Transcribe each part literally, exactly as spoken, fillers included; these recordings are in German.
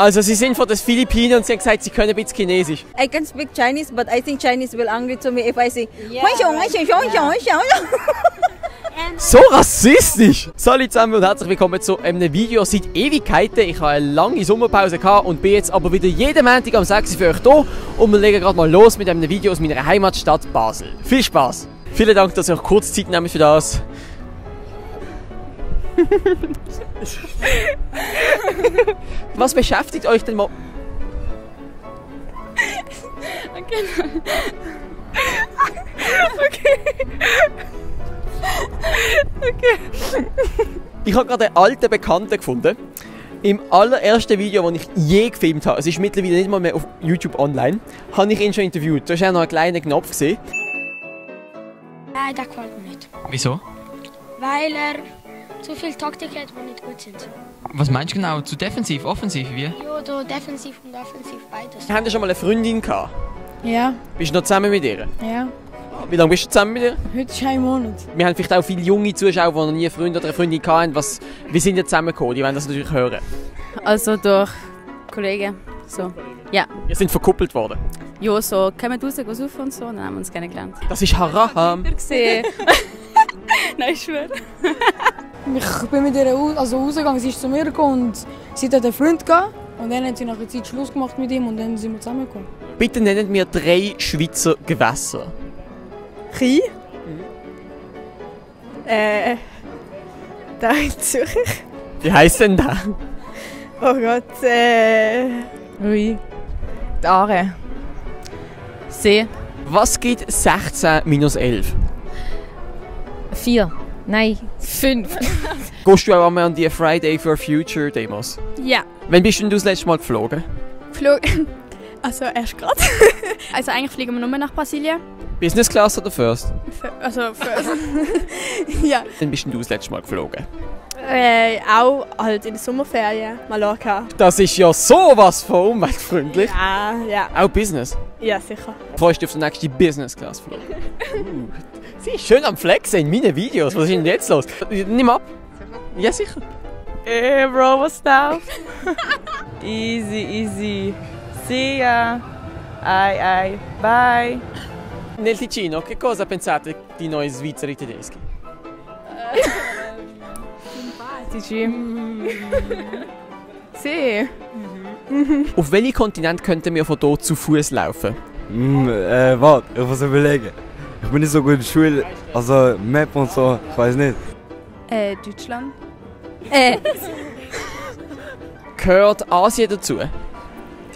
Also Sie sind von den Philippinen und Sie haben gesagt, Sie können ein bisschen Chinesisch. I can speak Chinese, but I think Chinese will angry to me if I say yeah, right. Yeah. So rassistisch! Hallo zusammen und herzlich willkommen zu einem Video seit Ewigkeiten. Ich habe eine lange Sommerpause gehabt und bin jetzt aber wieder jeden Montag am sechs Uhr für euch da. Und wir legen gerade mal los mit einem Video aus meiner Heimatstadt Basel. Viel Spaß! Vielen Dank, dass ihr euch kurz Zeit nehmt für das. Was beschäftigt euch denn mal? Okay. Okay. Okay. Ich habe gerade einen alten Bekannten gefunden. Im allerersten Video, das ich je gefilmt habe, es ist mittlerweile nicht mal mehr auf YouTube online, habe ich ihn schon interviewt. Da war ja noch ein kleiner Knopf gesehen. Nein, das gefällt mir nicht. Wieso? Weil er zu viel Taktik hat, die nicht gut sind. Was meinst du genau? Zu defensiv, offensiv? Wie? Ja, da defensiv und offensiv, beides. Haben Sie schon mal eine Freundin gehabt? Ja. Bist du noch zusammen mit ihr? Ja. Wie lange bist du zusammen mit ihr? Heute ist ein Monat. Wir haben vielleicht auch viele junge Zuschauer, die noch nie einen Freund oder eine Freundin hatten. Was, wir sind ja zusammengekommen, die wollen das natürlich hören. Also durch Kollegen. So. Ja. Wir sind verkuppelt worden. Ja, so. Kommen wir raus, gehen rauf und so, dann haben wir uns kennengelernt. Das ist Haraham. Nein, ich schwöre. Ich bin mit ihr also rausgegangen, sie ist zu mir gekommen und sie hat einen Freund gehabt. Und dann hat sie nach einer Zeit Schluss gemacht mit ihm und dann sind wir zusammengekommen. Bitte nennt mir drei Schweizer Gewässer. Chai. Mhm. Äh. Da jetzt suche ich. Wie heisst denn da? Oh Gott, äh. Ui. Die Aare. See. Was gibt sechzehn minus elf? vier. Nein, fünf. Gehst du auch einmal an die Friday for Future Demos? Ja. Wann bist du denn das letzte Mal geflogen? Geflogen? Also erst gerade. Also eigentlich fliegen wir nur nach Brasilien. Business Class oder First? F also First. Ja. Dann bist du das letzte Mal geflogen? Äh, auch halt in der Sommerferien, Mallorca. Das ist ja sowas von umweltfreundlich. Ja, ja. Auch Business? Ja, sicher. Freust du dich auf den nächsten Business Class Flug? uh, sie ist schön am Flexen in meinen Videos. Was ist denn jetzt los? Nimm ab. Ja, sicher. Hey, Bro, what's up? Easy, easy. See ya. Ai, ai. Bye. Nel Ticino, che cosa pensate di noi svizzeri tedeschi? Simpatici. Mm. Sì. Mhm. Auf welchen Kontinent könnten wir von dort zu Fuß laufen? Mm, äh, warte, ich muss überlegen. Ich bin nicht so gut in der Schule, also Map und so, ich weiß nicht. Äh, Deutschland. Äh. Gehört Asien dazu?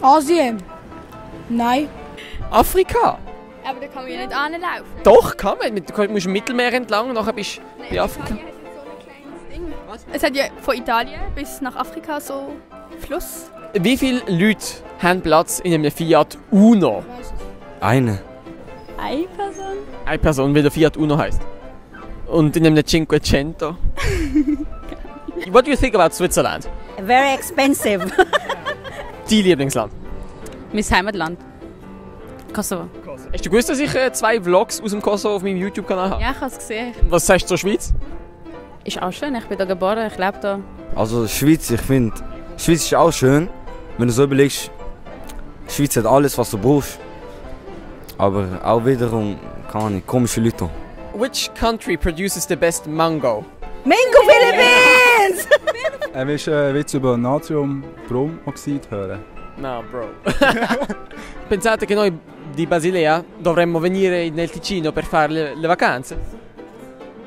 Asien? Nein. Afrika? Aber da kann man ja nicht anlaufen. Doch, kann man. Du musst im Mittelmeer entlang und nachher bist du bei Afrika. Italien hat so ein kleines Ding. Was? Es hat ja von Italien bis nach Afrika so Fluss. Wie viele Leute haben Platz in einem Fiat Uno? Eine. Eine Person? Eine Person, weil der Fiat Uno heißt. Und in einem Cinquecento. What do you think about Switzerland? Very expensive. Dein Lieblingsland? Mein Heimatland. Kosovo. Kosovo. Hast du gewusst, dass ich zwei Vlogs aus dem Kosovo auf meinem YouTube-Kanal habe? Ja, ich habe es gesehen. Was sagst du zur Schweiz? Ist auch schön, ich bin da geboren, ich lebe da. Also Schweiz, ich finde, Schweiz ist auch schön, wenn du so überlegst, die Schweiz hat alles, was du brauchst. Aber auch wiederum, keine Ahnung, komische Leute. Which country produces the best mango? Mango Philippines! Er will einen Witz über Natrium Bromoxid hören. No, bro. Pensate che noi di Basilea dovremmo venire nel Ticino per fare le, le vacanze?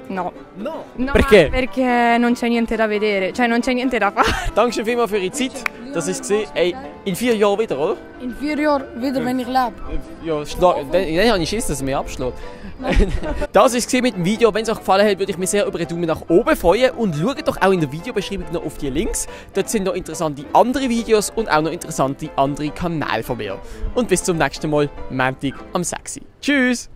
No. No? No, perché? Perché non c'è niente da vedere, cioè non c'è niente da fare. Dankeschön vielmals für Ihre Zeit. Das ist gesehen. Ey, in vier Jahren wieder, oder? In vier Jahren wieder, wenn ich lebe. Ja, dann, dann habe ich Schiss, dass es mich abschlägt. Das war es mit dem Video. Wenn es euch gefallen hat, würde ich mich sehr über einen Daumen nach oben freuen. Und schaut doch auch in der Videobeschreibung noch auf die Links. Dort sind noch interessante andere Videos und auch noch interessante andere Kanäle von mir. Und bis zum nächsten Mal, Montag am sechs Uhr. Tschüss!